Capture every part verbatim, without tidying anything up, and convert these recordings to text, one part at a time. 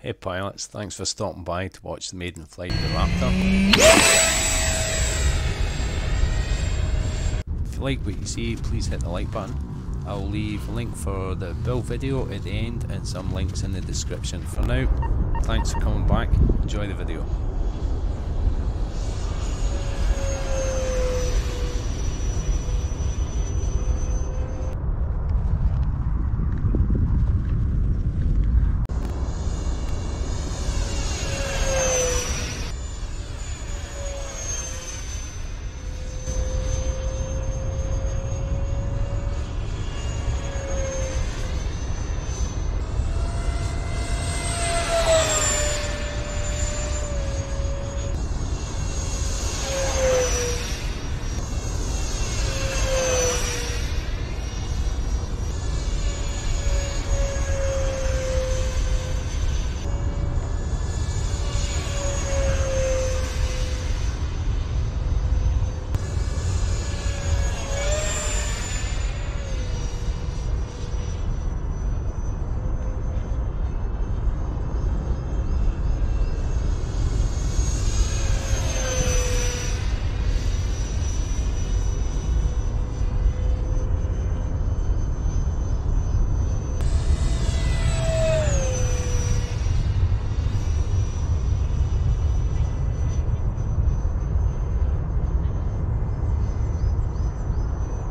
Hey pilots, thanks for stopping by to watch the maiden flight of the Raptor. If you like what you see, please hit the like button. I'll leave a link for the build video at the end and some links in the description. For now, thanks for coming back, enjoy the video.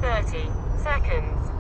thirty seconds.